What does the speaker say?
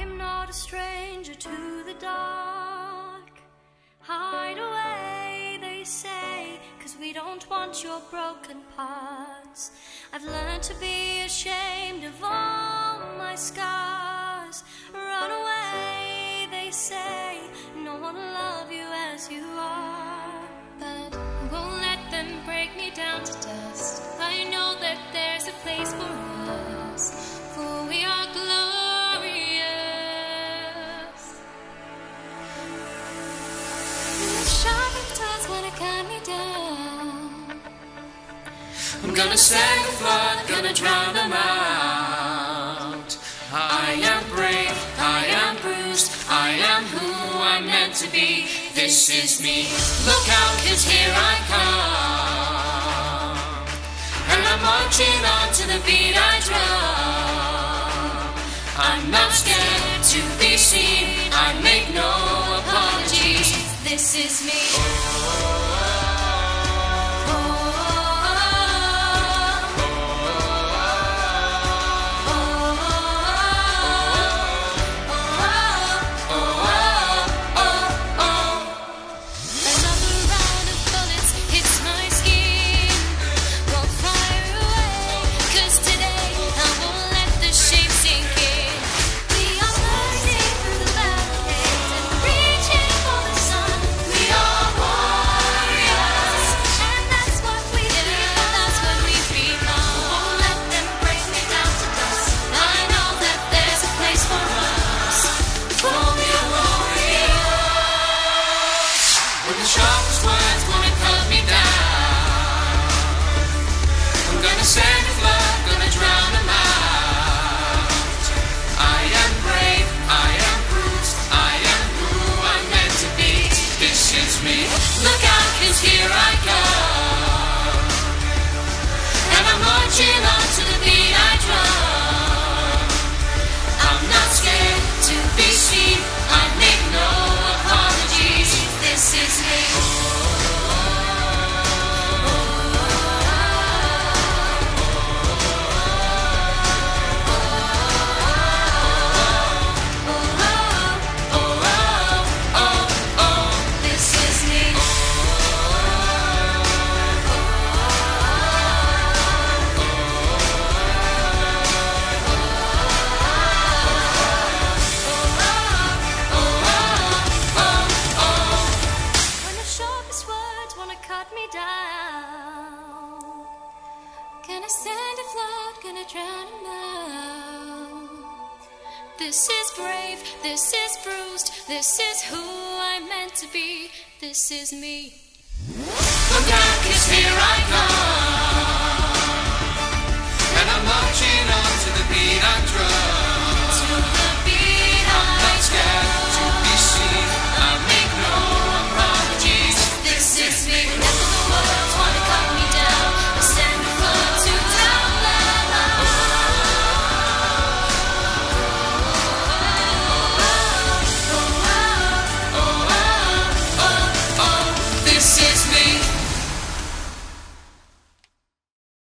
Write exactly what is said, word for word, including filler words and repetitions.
am not a stranger to the dark. Hide away, they say, cause we don't want your broken parts. I've learned to be ashamed of all my scars. Run away, they say, no one will love you as you are. But I won't let them break me down to dust. I know that there's a place for us, for we are glorious. And the sharp tongues wanna cut me down. I'm gonna send the flood, gonna drown them out. I am brave, I am bruised, I am who I'm meant to be. This is me, look out, cause here I come. And I'm marching on to the beat I drum. I'm not scared to be seen, I make no apologies. This is me. Oh. This is brave, this is bruised, this is who I'm meant to be, this is me. Look out, 'cause here I come.